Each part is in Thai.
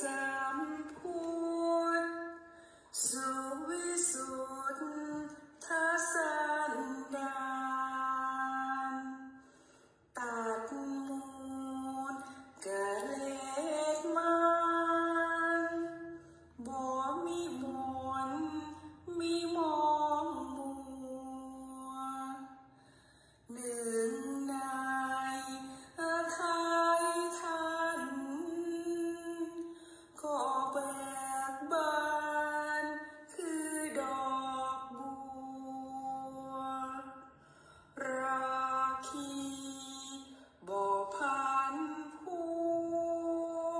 สัมพุทธสุวิสุทธสันดานตัดมูลกะเลสมันบ่มีมนมีมองมัวหนึ่งในไทยท่านขอแบกบานคือดอกบัวราคีบ่พันพั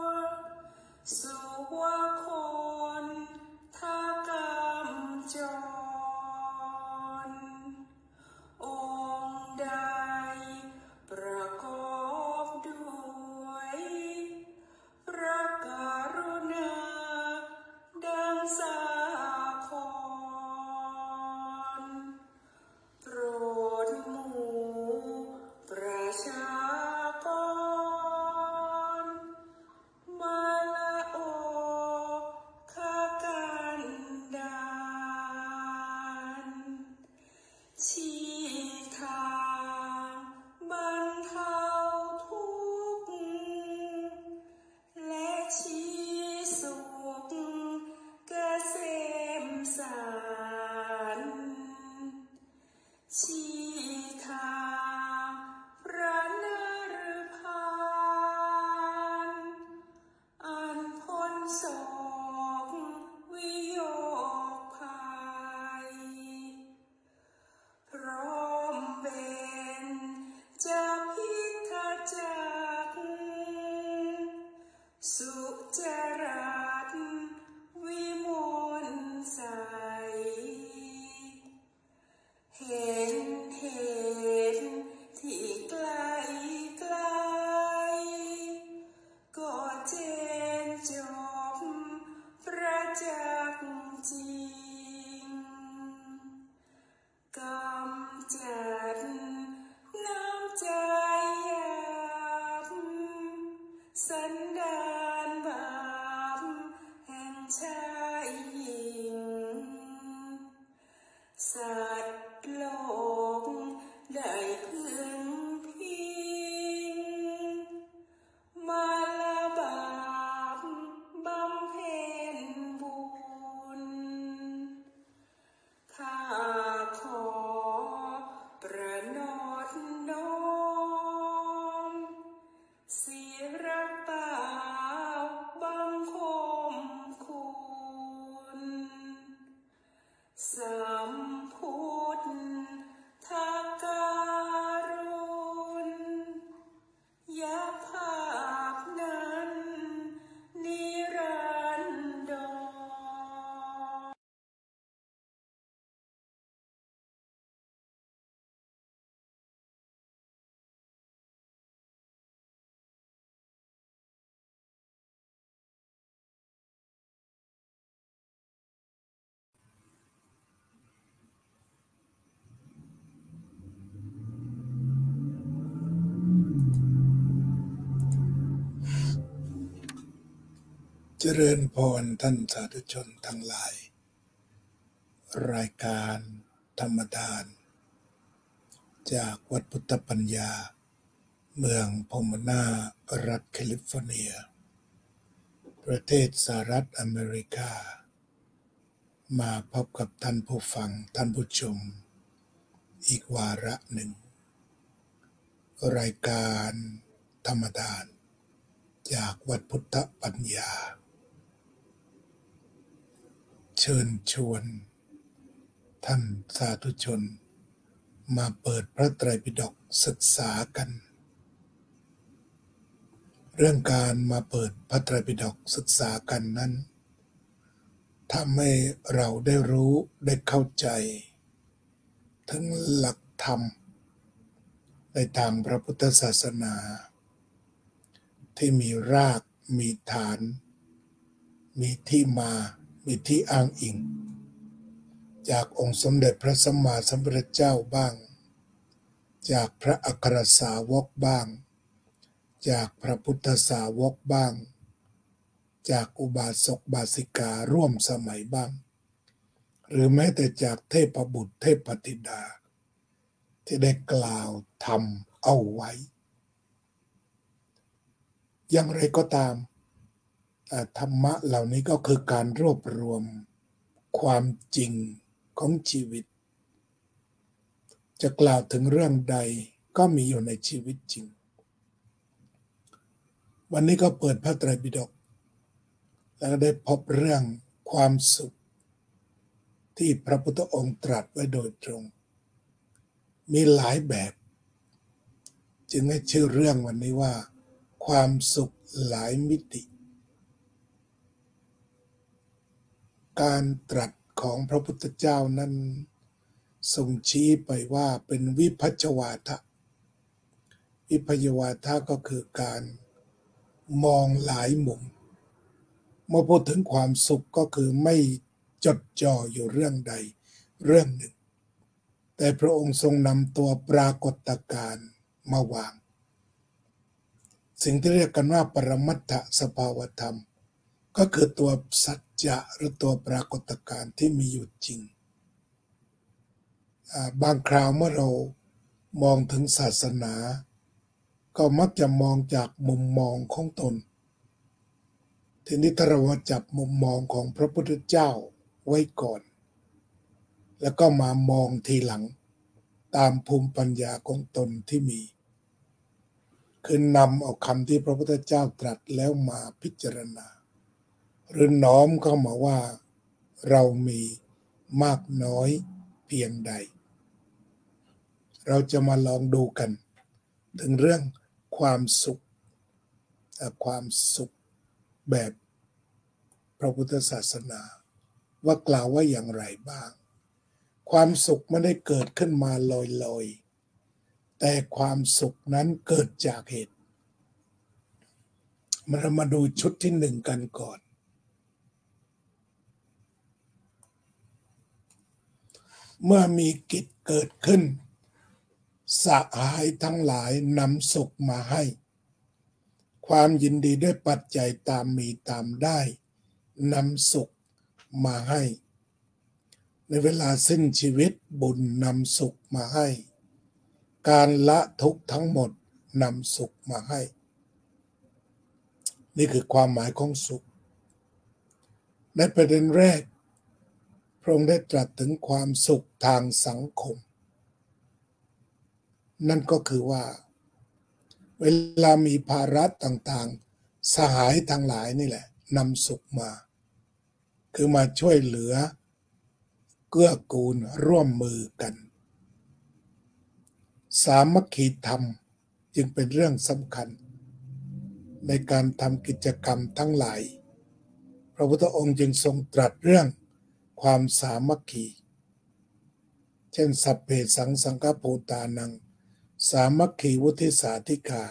วสุวาคนทากำจรองค์ใดประกอบด้วยพระกรุณาดังสาครโปรดหมู่ประชากรมาลาโอคากันดานชี้ทางบรรเทาทุกข์และชี้สุขเกษมสารชี้ทางพระนฤพานอันพ้นโศกวิโยคภัยพร้อมเป็นจะพิทจักสุจรัตวิมลใสเห็นเหตุที่ไกลไกลก็เจนจบประจักษ์จริงกำจัดน้ำใจหยาบสันดานบาปแห่งชายหญิงสัตว์โลกได้พึงพิงมาลาบาปบำเพ็ญบุญข้าขอประนอมน้อมศิรเปล่าบังคมคุณสัมพุทธการุณยะภาพนั้นนิรันดรเจริญพรท่านสาธุชนทั้งหลายรายการธรรมทานจากวัดพุทธปัญญาเมืองพอมนารัฐแคลิฟอร์เนียประเทศสหรัฐอเมริกามาพบกับท่านผู้ฟังท่านผู้ชมอีกวาระหนึ่งรายการธรรมทานจากวัดพุทธปัญญาเชิญชวนท่านสาธุชนมาเปิดพระไตรปิฎกศึกษากันเรื่องการมาเปิดพระไตรปิฎกศึกษากันนั้นถ้าไม่เราได้รู้ได้เข้าใจทั้งหลักธรรมในทางพระพุทธศาสนาที่มีรากมีฐานมีที่มามีที่อ้างอิงจากองค์สมเด็จพระสัมมาสัมพุทธเจ้าบ้างจากพระอัครสาวกบ้างจากพระพุทธสาวกบ้าง จากอุบาสกบาสิการ่วมสมัยบ้างหรือแม้แต่จากเทพบุตรเทพธิดาที่ได้กล่าวธรรมเอาไว้อย่างไรก็ตามธรรมะเหล่านี้ก็คือการรวบรวมความจริงของชีวิตจะกล่าวถึงเรื่องใดก็มีอยู่ในชีวิตจริงวันนี้ก็เปิดพระไตรปิฎกแล้วก็ได้พบเรื่องความสุขที่พระพุทธองค์ตรัสไว้โดยตรงมีหลายแบบจึงให้ชื่อเรื่องวันนี้ว่าความสุขหลายมิติการตรัสของพระพุทธเจ้านั้นทรงชี้ไปว่าเป็นวิพัชวาทะวิพัชวาทะก็คือการมองหลายมุมเมื่อพูดถึงความสุขก็คือไม่จดจ่ออยู่เรื่องใดเรื่องหนึ่งแต่พระองค์ทรงนำตัวปรากฏการณ์มาวางสิ่งที่เรียกกันว่าปรมัตถสภาวธรรมก็คือตัวสัจจะหรือตัวปรากฏการณ์ที่มีอยู่จริงบางคราวเมื่อเรามองถึงศาสนาก็มักจะมองจากมุมมองของตนทีนี้ถ้าเราจับมุมมองของพระพุทธเจ้าไว้ก่อนแล้วก็มามองทีหลังตามภูมิปัญญาของตนที่มีคือนำเอาคำที่พระพุทธเจ้าตรัสแล้วมาพิจารณาหรือน้อมเข้ามาว่าเรามีมากน้อยเพียงใดเราจะมาลองดูกันถึงเรื่องความสุขแบบพระพุทธศาสนาว่ากล่าวว่าอย่างไรบ้างความสุขไม่ได้เกิดขึ้นมาลอยๆแต่ความสุขนั้นเกิดจากเหตุเรามาดูชุดที่หนึ่งกันก่อนเมื่อมีกิจเกิดขึ้นสหายทั้งหลายนำสุขมาให้ความยินดีด้วยปัจจัยตามมีตามได้นำสุขมาให้ในเวลาสิ้นชีวิตบุญนำสุขมาให้การละทุกข์ทั้งหมดนำสุขมาให้นี่คือความหมายของสุขในประเด็นแรกพระองค์ได้ตรัสถึงความสุขทางสังคมนั่นก็คือว่าเวลามีภาระต่างๆสหายทั้งหลายนี่แหละนำสุขมาคือมาช่วยเหลือเกื้อกูลร่วมมือกันสามัคคีธรรมจึงเป็นเรื่องสำคัญในการทำกิจกรรมทั้งหลายพระพุทธองค์จึงทรงตรัสเรื่องความสามัคคีเช่นสัพเพสังสังฆโปตานังสามัคคีวุฒิสาธิกา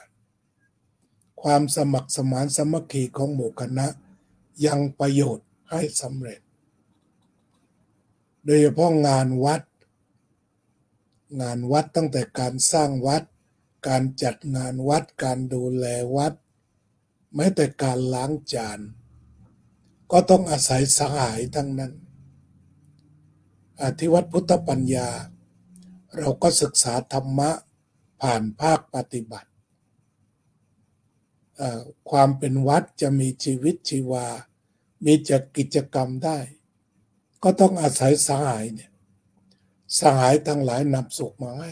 ความสมัครสมานสามัคคีของหมู่คณะยังประโยชน์ให้สำเร็จโดยเฉพาะงานวัดตั้งแต่การสร้างวัดการจัดงานวัดการดูแลวัดแม้แต่การล้างจานก็ต้องอาศัยสหายทั้งนั้นที่วัดพุทธปัญญาเราก็ศึกษาธรรมะผ่านภาคปฏิบัติความเป็นวัดจะมีชีวิตชีวามีจัดกิจกรรมได้ก็ต้องอาศัยสหายเนี่ยสหายทั้งหลายนำสุขมาให้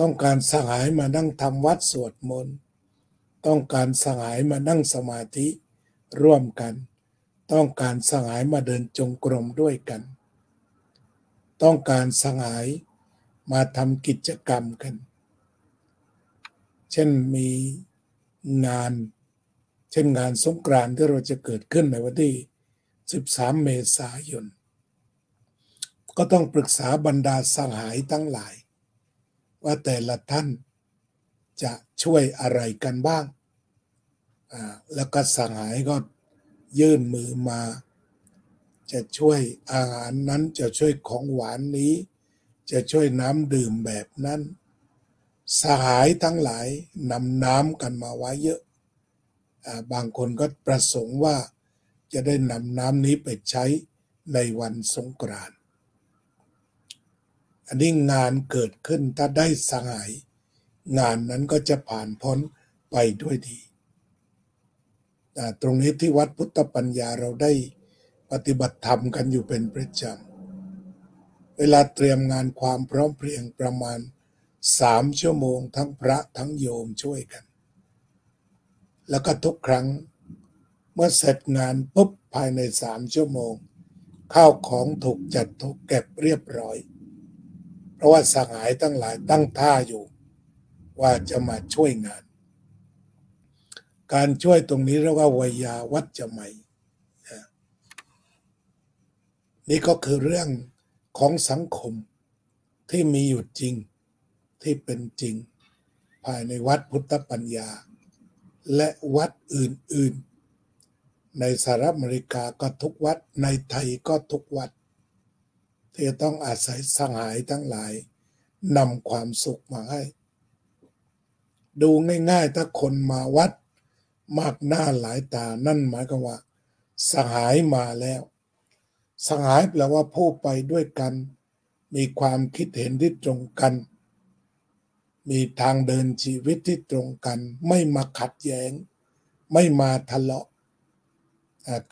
ต้องการสหายมานั่งทำวัดสวดมนต์ต้องการสหายมานั่งสมาธิร่วมกันต้องการสหายมาเดินจงกรมด้วยกันต้องการสหายมาทำกิจกรรมกันเช่นมีงานสงกรานต์ที่เราจะเกิดขึ้นในวันที่13 เมษายนก็ต้องปรึกษาบรรดาสหายทั้งหลายว่าแต่ละท่านจะช่วยอะไรกันบ้างแล้วก็สหายก็ยื่นมือมาจะช่วยอาหารนั้นจะช่วยของหวานนี้จะช่วยน้ำดื่มแบบนั้นสหายทั้งหลายนำน้ำกันมาไว้เยอะ บางคนก็ประสงค์ว่าจะได้นำน้ำนี้ไปใช้ในวันสงกรานต์อันนี้งานเกิดขึ้นถ้าได้สหายงานนั้นก็จะผ่านพ้นไปด้วยดีตรงนี้ที่วัดพุทธปัญญาเราได้ปฏิบัติธรรมกันอยู่เป็นประจำเวลาเตรียมงานความพร้อมเพรียงประมาณ3 ชั่วโมงทั้งพระทั้งโยมช่วยกันแล้วก็ทุกครั้งเมื่อเสร็จงานปุ๊บภายใน3 ชั่วโมงข้าวของถูกจัดถูกเก็บเรียบร้อยเพราะว่าสหายทั้งหลายตั้งท่าอยู่ว่าจะมาช่วยงานการช่วยตรงนี้เรียกว่าวยาวัจจะไมยนี่ก็คือเรื่องของสังคมที่มีอยู่จริงที่เป็นจริงภายในวัดพุทธปัญญาและวัดอื่นๆในสหรัฐอเมริกาก็ทุกวัดในไทยก็ทุกวัดที่ต้องอาศัยสหายทั้งหลายนำความสุขมาให้ดูง่ายๆถ้าคนมาวัดมากหน้าหลายตานั่นหมายความว่าสหายมาแล้วสหายแปลว่าผู้ไปด้วยกันมีความคิดเห็นที่ตรงกันมีทางเดินชีวิตที่ตรงกันไม่มาขัดแย้งไม่มาทะเลาะ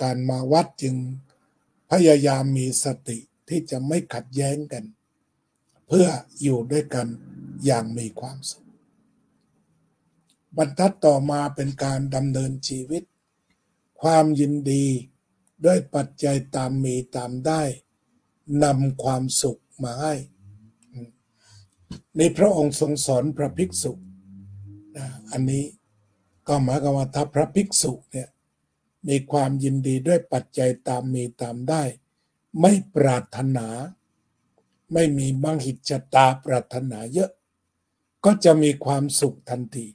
การมาวัดจึงพยายามมีสติที่จะไม่ขัดแย้งกันเพื่ออยู่ด้วยกันอย่างมีความสุขบรรทัดต่อมาเป็นการดำเนินชีวิตความยินดีด้วยปัจจัยตามมีตามได้นำความสุขมาให้ในพระองค์ทรงสอนพระภิกษุอันนี้ก็หมายความว่าถ้าพระภิกษุเนี่ยมีความยินดีด้วยปัจจัยตามมีตามได้ไม่ปรารถนาไม่มีมังหิจตาปรารถนาเยอะก็จะมีความสุขทันที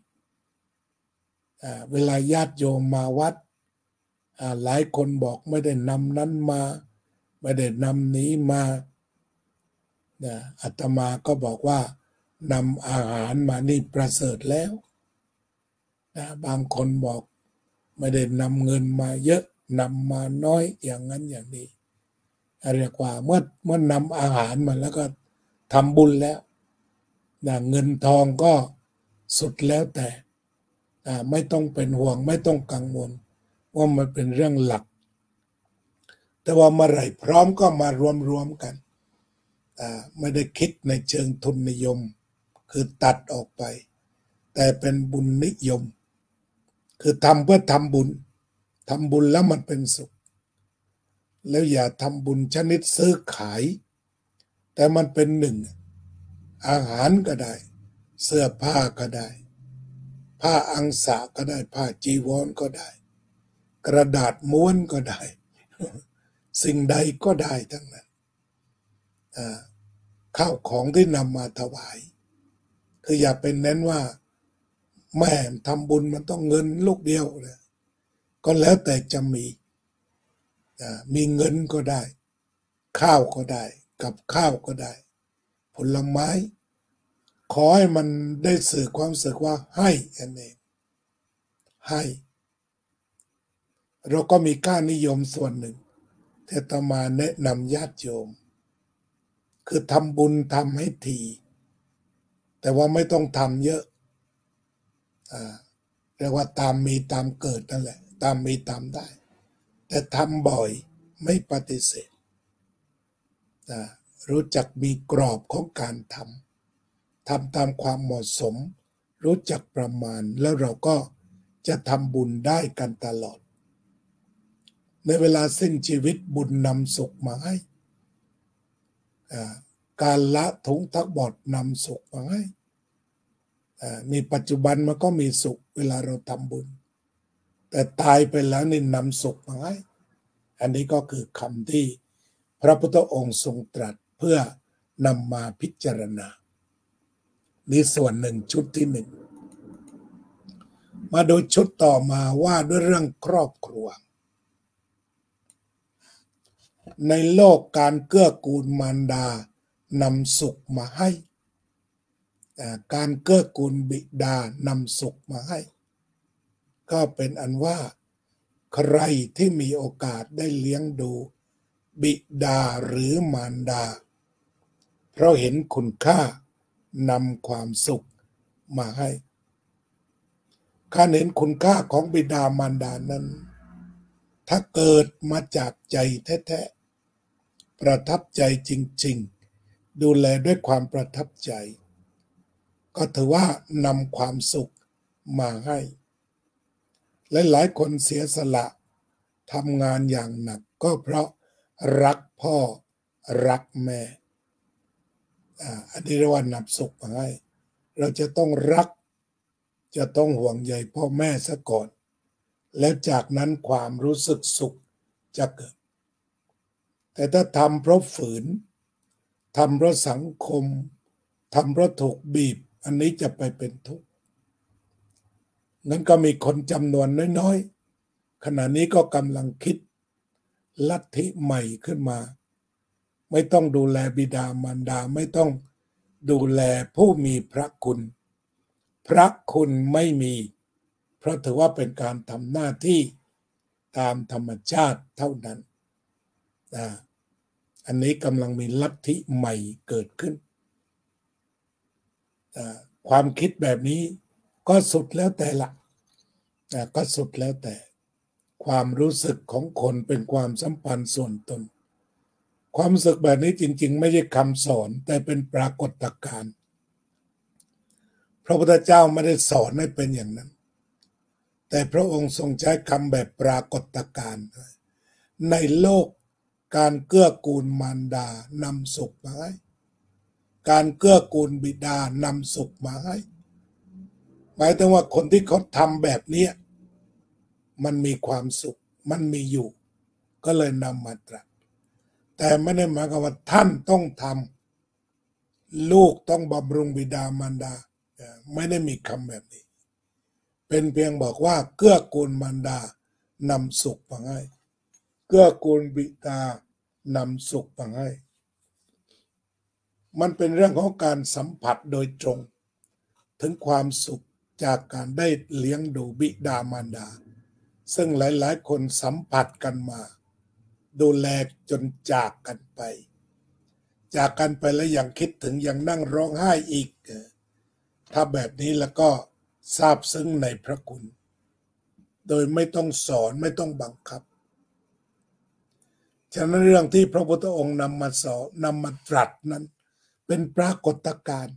เวลาญาติโยมมาวัดหลายคนบอกไม่ได้นำนั้นมาไม่ได้นำนี้มาอาตมาก็บอกว่านำอาหารมานี่ประเสริฐแล้วบางคนบอกไม่ได้นำเงินมาเยอะนำมาน้อยอย่างนั้นอย่างนี้เรียกว่าเมื่อนำอาหารมาแล้วก็ทำบุญแล้วเงินทองก็สุดแล้วแต่ไม่ต้องเป็นห่วงไม่ต้องกังวลว่ามันเป็นเรื่องหลักแต่ว่าเมื่อไหร่พร้อมก็มารวมๆกันไม่ได้คิดในเชิงทุนนิยมคือตัดออกไปแต่เป็นบุญนิยมคือทำเพื่อทำบุญแล้วมันเป็นสุขแล้วอย่าทำบุญชนิดซื้อขายแต่มันเป็นหนึ่งอาหารก็ได้เสื้อผ้าก็ได้ผ้าอังสะก็ได้ผ้าจีวรก็ได้กระดาษม้วนก็ได้สิ่งใดก็ได้ทั้งนั้นข้าวของที่นำมาถวายคืออย่าเป็นเน้นว่าแม่ทำบุญมันต้องเงินลูกเดียวเลยก็แล้วแต่จะมีเงินก็ได้ข้าวก็ได้กับข้าวก็ได้ผลไม้ขอให้มันได้สื่อความรู้สึกว่าให้อันเองให้เราก็มีค่านิยมส่วนหนึ่งที่อาตมาแนะนำญาติโยมคือทำบุญทำให้ถี่แต่ว่าไม่ต้องทำเยอะเรียกว่าตามมีตามเกิดนั่นแหละตามมีตามได้แต่ทำบ่อยไม่ปฏิเสธรู้จักมีกรอบของการทำตามความเหมาะสมรู้จักประมาณแล้วเราก็จะทำบุญได้กันตลอดในเวลาสิ้นชีวิตบุญนำสุขมาให้การละทุกข์ทั้งหมดนำสุขมาให้ในปัจจุบันมันก็มีสุขเวลาเราทำบุญแต่ตายไปแล้วนี่นำสุขมาให้อันนี้ก็คือคำที่พระพุทธองค์ทรงตรัสเพื่อนำมาพิจารณานี่ส่วนหนึ่งชุดที่หนึ่งมาดูชุดต่อมาว่าด้วยเรื่องครอบครัวในโลกการเกื้อกูลมารดานำสุขมาให้การเกื้อกูลบิดานำสุขมาให้ ก็เป็นอันว่าใครที่มีโอกาสได้เลี้ยงดูบิดาหรือมารดาเพราะเห็นคุณค่านำความสุขมาให้การเห็นคุณค่าของบิดามารดานั้นถ้าเกิดมาจากใจแท้ๆประทับใจจริงๆดูแลด้วยความประทับใจก็ถือว่านำความสุขมาให้และหลายคนเสียสละทำงานอย่างหนักก็เพราะรักพ่อรักแม่อันนี้เรียกว่านำสุขมาให้เราจะต้องรักจะต้องห่วงใยพ่อแม่ซะก่อนแล้วจากนั้นความรู้สึกสุขจะเกิดแต่ถ้าทำเพราะฝืนทำเพราะสังคมทำเพราะถูกบีบอันนี้จะไปเป็นทุกข์นั้นก็มีคนจำนวนน้อยๆขณะนี้ก็กำลังคิดลัทธิใหม่ขึ้นมาไม่ต้องดูแลบิดามารดาไม่ต้องดูแลผู้มีพระคุณพระคุณไม่มีเพราะถือว่าเป็นการทำหน้าที่ตามธรรมชาติเท่านั้นอันนี้กำลังมีลัทธิใหม่เกิดขึ้นความคิดแบบนี้ก็สุดแล้วแต่ละก็สุดแล้วแต่ความรู้สึกของคนเป็นความสัมพันธ์ส่วนตนความรู้สึกแบบนี้จริงๆไม่ใช่คำสอนแต่เป็นปรากฏการณ์พระพุทธเจ้าไม่ได้สอนให้เป็นอย่างนั้นแต่พระองค์ทรงใช้คำแบบปรากฏการณ์ในโลกการเกื้อกูลมารดานำสุขมาให้การเกื้อกูลบิดานำสุขมาให้หมายถึงว่าคนที่เขาทำแบบนี้มันมีความสุขมันมีอยู่ก็เลยนำมาตรัสแต่ไม่ได้หมายความว่าท่านต้องทำลูกต้องบำรุงบิดามารดาไม่ได้มีคำแบบนี้เป็นเพียงบอกว่าเกื้อกูลมารดานำสุขมาให้เกื้อกูลบิดานำสุขมาให้มันเป็นเรื่องของการสัมผัสโดยตรงถึงความสุขจากการได้เลี้ยงดูบิดามารดาซึ่งหลายๆคนสัมผัสกันมาดูแลจนจากกันไปจากกันไปแล้วยังคิดถึงยังนั่งร้องไห้อีกถ้าแบบนี้แล้วก็ซาบซึ้งในพระคุณโดยไม่ต้องสอนไม่ต้องบังคับฉะนั้นเรื่องที่พระพุทธองค์นำมาตรัสนั้นเป็นปรากฏการณ์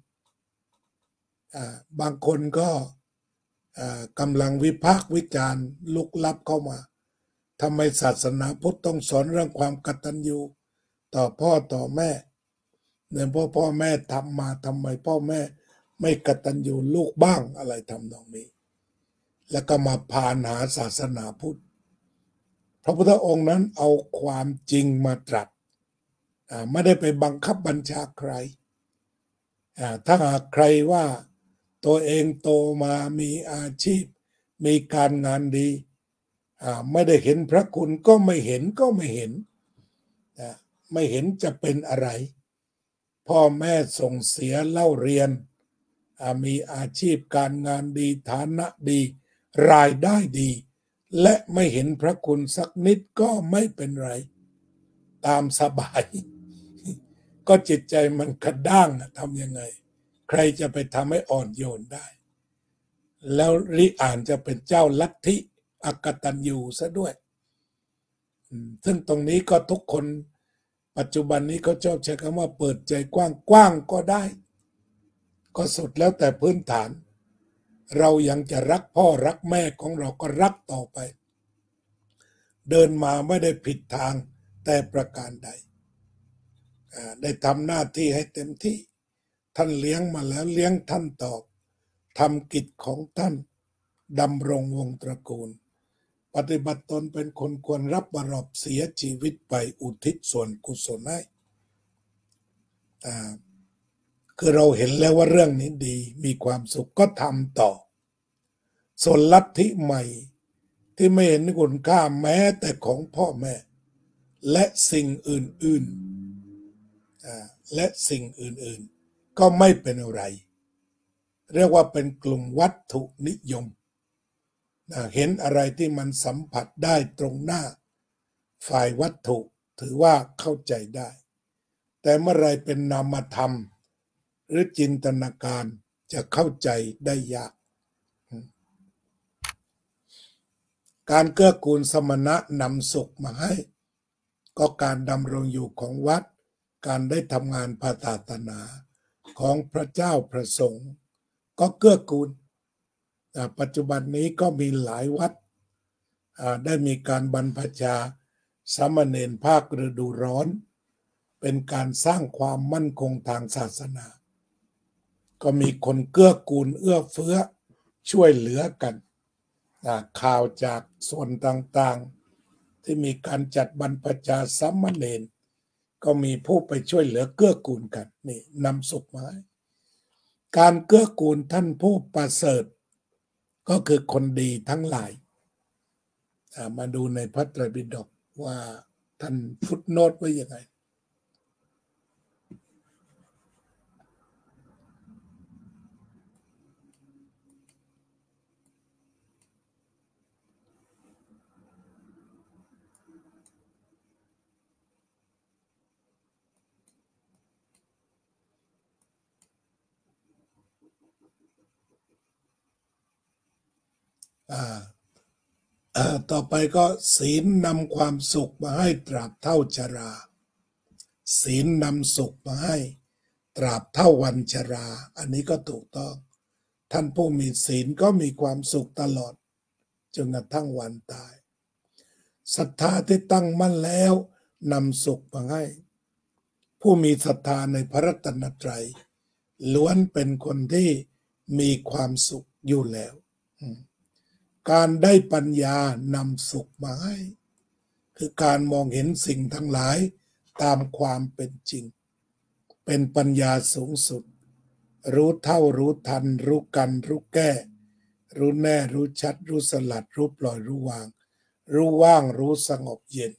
บางคนก็กำลังวิพากษ์วิจารณ์ลุกลับเข้ามาทำไมศาสนาพุทธต้องสอนเรื่องความกตัญญูต่อพ่อต่อแม่เนี่ยพ่อแม่ทำมาทำไมพ่อแม่ไม่กตัญญูลูกบ้างอะไรทำนองนี้แล้วก็มาพานหาศาสนาพุทธพระพุทธองค์นั้นเอาความจริงมาตรัสไม่ได้ไปบังคับบัญชาใครถ้าหากใครว่าตัวเองโตมามีอาชีพมีการงานดีไม่ได้เห็นพระคุณก็ไม่เห็นไม่เห็นจะเป็นอะไรพ่อแม่ส่งเสียเล่าเรียนมีอาชีพการงานดีฐานะดีรายได้ดีและไม่เห็นพระคุณสักนิดก็ไม่เป็นไรตามสบายก็จิตใจมันกระด้างทำยังไงใครจะไปทำให้อ่อนโยนได้แล้วริอ่านจะเป็นเจ้าลัทธิอกตัญญูซะด้วยซึ่งตรงนี้ก็ทุกคนปัจจุบันนี้เขาชอบใช้คำว่าเปิดใจกว้างๆก็ได้ก็สุดแล้วแต่พื้นฐานเรายังจะรักพ่อรักแม่ของเราก็รักต่อไปเดินมาไม่ได้ผิดทางแต่ประการใดได้ทำหน้าที่ให้เต็มที่ท่านเลี้ยงมาแล้วเลี้ยงท่านตอบทำกิจของท่านดำรงวงตระกูลปฏิบัติตนเป็นคนควรรับบารอบเสียชีวิตไปอุทิศส่วนกุศลให้คือเราเห็นแล้วว่าเรื่องนี้ดีมีความสุขก็ทำต่อส่วนลัทธิใหม่ที่ไม่เห็นคุณค่าแม้แต่ของพ่อแม่และสิ่งอื่นๆก็ไม่เป็นอะไรเรียกว่าเป็นกลุ่มวัตถุนิยม เห็นอะไรที่มันสัมผัสได้ตรงหน้าฝ่ายวัตถุถือว่าเข้าใจได้แต่เมื่อไรเป็นนามธรรมหรือจินตนาการจะเข้าใจได้ยากการเกื้อกูลสมณะนำสุขมาให้ก็การดำรงอยู่ของวัดการได้ทำงานพระศาสนาของพระเจ้าพระสงฆ์ก็เกื้อกูลปัจจุบันนี้ก็มีหลายวัดได้มีการบรรพชาสามเณรภาคฤดูร้อนเป็นการสร้างความมั่นคงทางศาสนาก็มีคนเกื้อกูลเอื้อเฟื้อช่วยเหลือกันข่าวจากส่วนต่างๆที่มีการจัดบรรพชาสามเณรก็มีผู้ไปช่วยเหลือเกื้อกูลกันนี่นำสุขมาการเกื้อกูลท่านผู้ประเสริฐก็คือคนดีทั้งหลายมาดูในพระไตรปิฎกว่าท่านฟุตโนตไว้ยังไงต่อไปก็ศีลนำความสุขมาให้ตราบเท่าชราศีลนำสุขมาให้ตราบเท่าวันชราอันนี้ก็ถูกต้องท่านผู้มีศีลก็มีความสุขตลอดจนกระทั่งวันตายศรัทธาที่ตั้งมั่นแล้วนำสุขมาให้ผู้มีศรัทธาในพระรัตนตรัยล้วนเป็นคนที่มีความสุขอยู่แล้วการได้ปัญญานำสุขมาให้คือการมองเห็นสิ่งทั้งหลายตามความเป็นจริงเป็นปัญญาสูงสุดรู้เท่ารู้ทันรู้กันรู้แก้รู้แน่รู้ชัดรู้สลัดรู้ปล่อยรู้วางรู้ว่างรู้สงบเย็น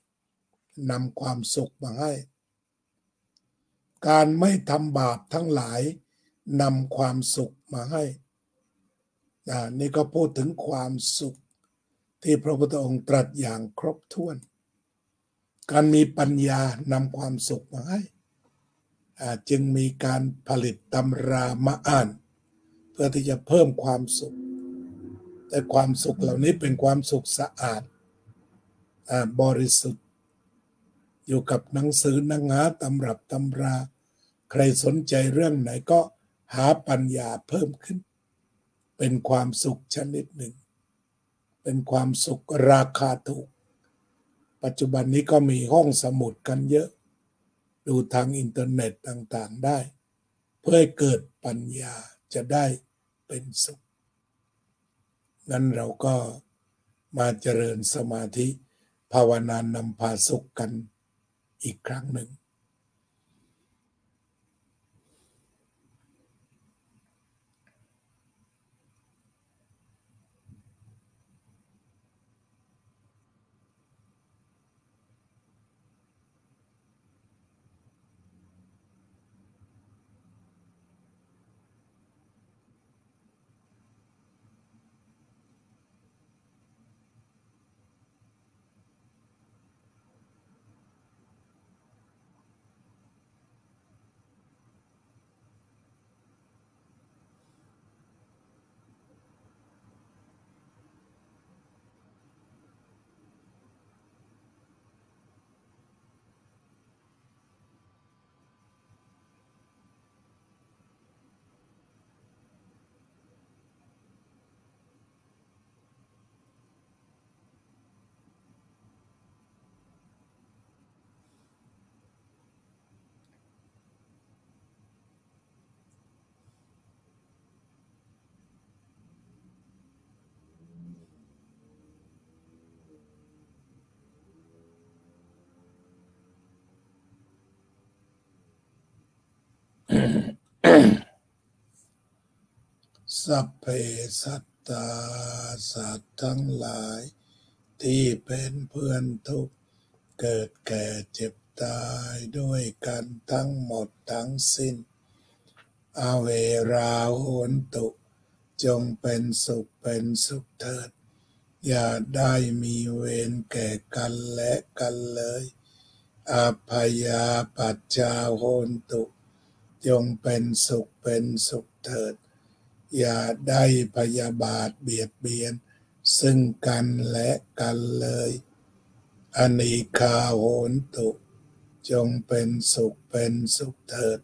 นำความสุขมาให้การไม่ทำบาปทั้งหลายนำความสุขมาให้นี่ก็พูดถึงความสุขที่พระพุทธองค์ตรัสอย่างครบถ้วนการมีปัญญานำความสุขมาให้จึงมีการผลิตตำรามาอ่านเพื่อที่จะเพิ่มความสุขแต่ความสุขเหล่านี้เป็นความสุขสะอาดบริสุทธิ์อยู่กับหนังสือหนังหาตำรับตำราใครสนใจเรื่องไหนก็หาปัญญาเพิ่มขึ้นเป็นความสุขชนิดหนึ่งเป็นความสุขราคาถูกปัจจุบันนี้ก็มีห้องสมุดกันเยอะดูทางอินเทอร์เน็ตต่างๆได้เพื่อให้เกิดปัญญาจะได้เป็นสุขนั้นเราก็มาเจริญสมาธิภาวนานำพาสุขกันอีกครั้งหนึ่งสัพเพสัตตาสัตว์ทั้งหลายที่เป็นเพื่อนทุกข์เกิดแก่เจ็บตายด้วยกันทั้งหมดทั้งสิ้นอเวราโหนตุจงเป็นสุขเถิด อย่าได้มีเวรแก่กันและกันเลยอภัยาปัจจาโหนตุจงเป็นสุขเถิดอย่าได้พยาบาทเบียดเบียนซึ่งกันและกันเลยอนีฆาโหนตุจงเป็นสุขเถิด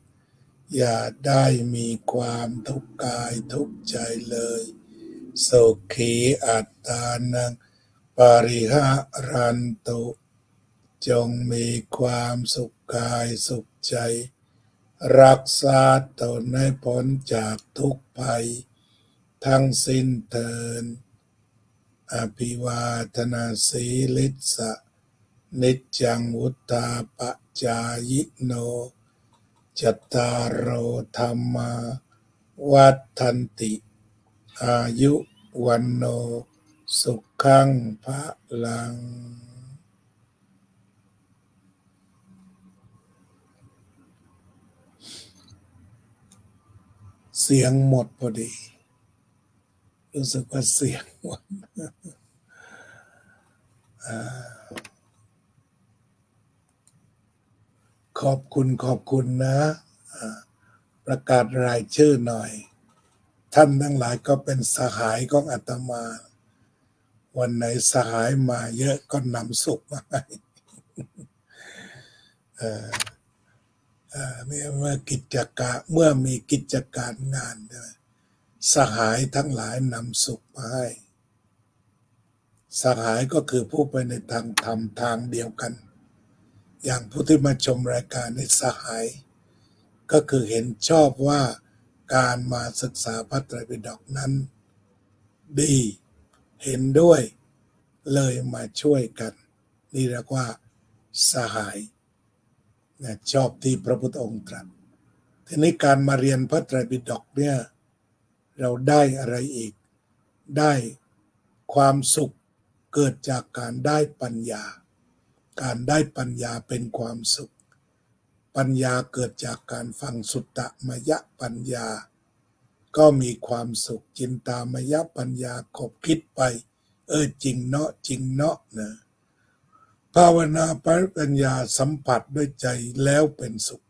อย่าได้มีความทุกข์กายทุกข์ใจเลยสุขีอัตตานังปริหารันตุจงมีความสุขกายสุขใจรักษาตนให้พ้นจากทุกภัยทั้งสิ้นเถิดอภิวาทนาสีลิสะนิจจังวุฒาปจายโนจัตตารโหธรรมาวัฏฏันติอายุวันโนสุขังภลังเสียงหมดพอดีรู้สึกว่าเสียงหมดขอบคุณนะประกาศรายชื่อหน่อยท่านทั้งหลายก็เป็นสหายของอาตมาวันไหนสหายมาเยอะก็นำสุขมาให้เมื่อมีกิจการงานสหายทั้งหลายนำสุขมาให้สหายก็คือผู้ไปในทางธรรมทางเดียวกันอย่างผู้ที่มาชมรายการในสหายก็คือเห็นชอบว่าการมาศึกษาพระไตรปิฎกนั้นดีเห็นด้วยเลยมาช่วยกันนี่เรียกว่าสหายชอบที่พระพุทธองค์ตรัสทีนี้การมาเรียนพระไตรปิฎกเนี่ยเราได้อะไรอีกได้ความสุขเกิดจากการได้ปัญญาเป็นความสุขปัญญาเกิดจากการฟังสุตตมยปัญญาก็มีความสุขจินตามยปัญญาขบคิดไปจริงเนาะนะภาวนาปัญญาสัมผัสด้วยใจแล้วเป็นสุข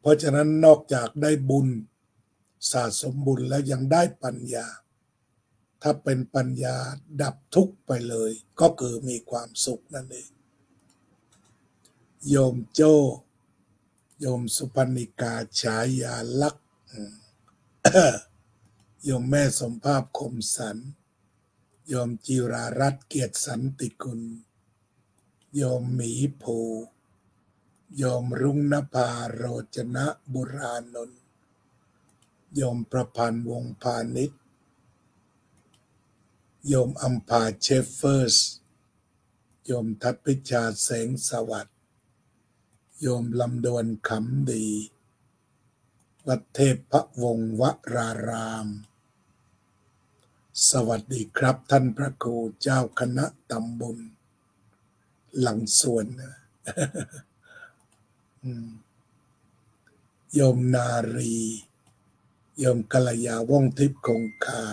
เพราะฉะนั้นนอกจากได้บุญสะสมบุญแล้วยังได้ปัญญาถ้าเป็นปัญญาดับทุกข์ไปเลยก็คือมีความสุขนั่นเองโยมโจ้โยมสุพรรณิกาฉายาลักษ์ โยมแม่สมภาพคมสันโยมจิรารัตน์เกียรติสันติกุลโยมหมีภูโยมรุ่งนภาโรจนะบุรานนท์โยมประพันธ์วงพานิชโยมอัมพาเชฟเฟอร์สโยมทัพพิชาแสงสวัสดิ์โยมลำดวนขำดีวัดเทพวงศ์วรารามสวัสดีครับท่านพระครูเจ้าคณะตำบลหลังสวนโยมนารีโยมกัลยาว่องทิพย์คงคา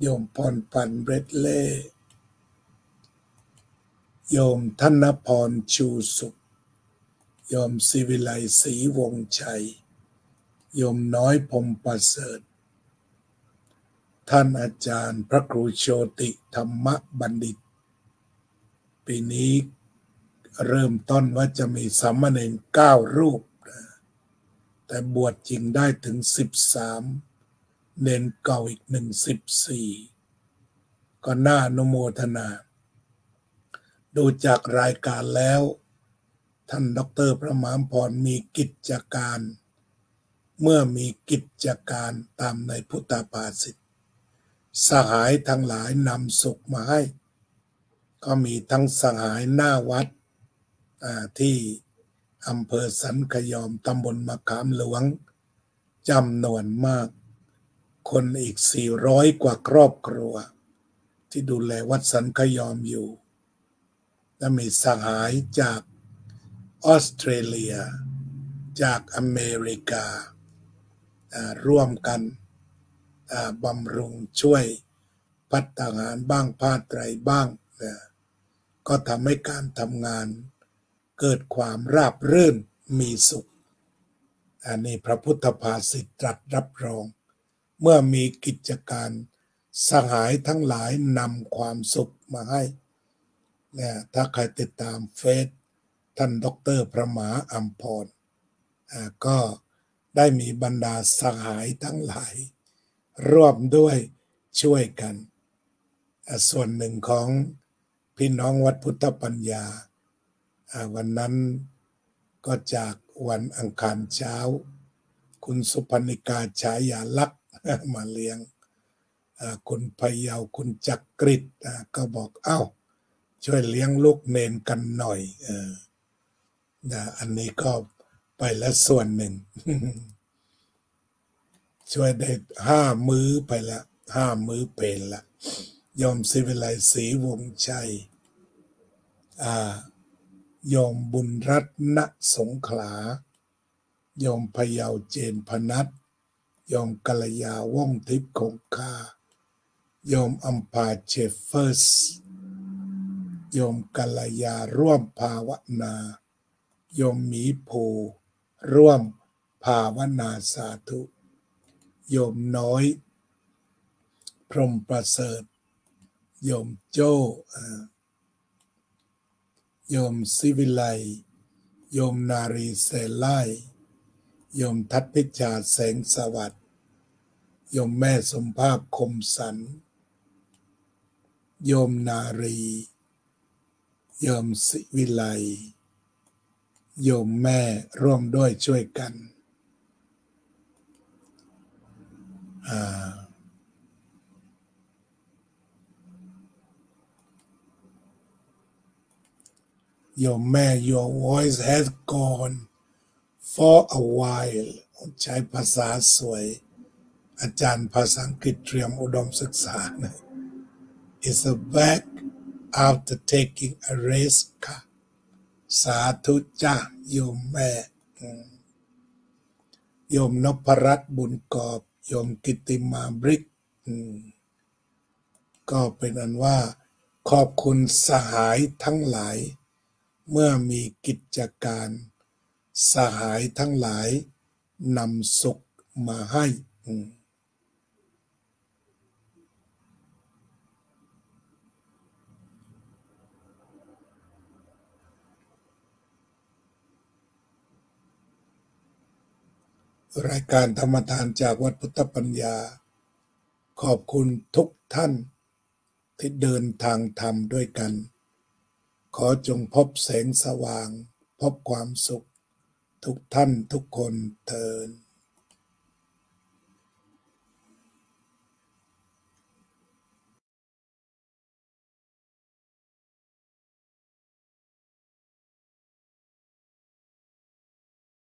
โยมพรปันเบรดเล่โยมธนพรชูสุขโยมศิวิไลศรีวงชัยโยมน้อยพรหมประเสริฐท่านอาจารย์พระครูโชติธรรมบัณฑิตปีนี้เริ่มต้นว่าจะมีสามเณร9รูปแต่บวชจริงได้ถึง13เณรเก่าอีก14ก็น่าอนุโมทนาดูจากรายการแล้วท่านดร.พระมหาพรมีกิจการเมื่อมีกิจการตามในพุทธภาษิตสหายทั้งหลายนำสุขมาให้ก็มีทั้งสหายหน้าวัดที่อำเภอสันขยอมตำบลมะขามหลวงจำนวนมากคนอีก400กว่าครอบครัวที่ดูแลวัดสันขยอมอยู่และมีสหายจากออสเตรเลียจากอเมริการ่วมกันบำรุงช่วย ภัตตาหารบ้างพาตรัยบ้างนะก็ทำให้การทำงานเกิดความราบรื่นมีสุขอันนี้พระพุทธภาษิตตรัสรับรองเมื่อมีกิจการสหายทั้งหลายนำความสุขมาให้เนี่ยถ้าใครติดตามเฟซท่านดร.พระมหาอัมพรก็ได้มีบรรดาสหายทั้งหลายร่วมด้วยช่วยกันส่วนหนึ่งของพี่น้องวัดพุทธปัญญาวันนั้นก็จากวันอังคารเช้าคุณสุพรรณิกาฉายาลักษณ์มาเลี้ยงคุณพยาวคุณจักริตก็บอกเอ้าช่วยเลี้ยงลูกเนนกันหน่อยอันนี้ก็ไปแล้วส่วนหนึ่ง ช่วยได้5 มื้อไปละ5 มื้อเป็นละโยมศิวิไลศรีวงชัยโยมบุญรัตน์ณสงขลาโยมพยาวเจนพนัสโยมกัลยาว่องทิพย์คงคาโยมอัมพาเชฟเฟอร์สโยมกัลยาร่วมภาวนาโยมหมีภูร่วมภาวนาสาธุโยมน้อยพรหมประเสริฐโยมโจ้โยมศิวิไลโยมนารีเสไลโยมทัตพิชาแสงสวัสดิ์โยมแม่สมภาพคมสันโยมนารีโยมศิวิไลโยมแม่ร่วมด้วยช่วยกันYour man, your voice has gone for a while. ใช้ภาษาสวยอาจารย์ภาษาอังกฤษเตรียมอุดมศึกษา It's a back after taking a rest ค่ะสาธุจ้าโยมแม่โยมนพรัตน์บุญกอบโยมกิติมาบริกก็เป็นอันว่าขอบคุณสหายทั้งหลายเมื่อมีกิจการสหายทั้งหลายนำสุขมาให้รายการธรรมทานจากวัดพุทธปัญญาขอบคุณทุกท่านที่เดินทางธรรมด้วยกันขอจงพบแสงสว่างพบความสุขทุกท่านทุกคนเทอญ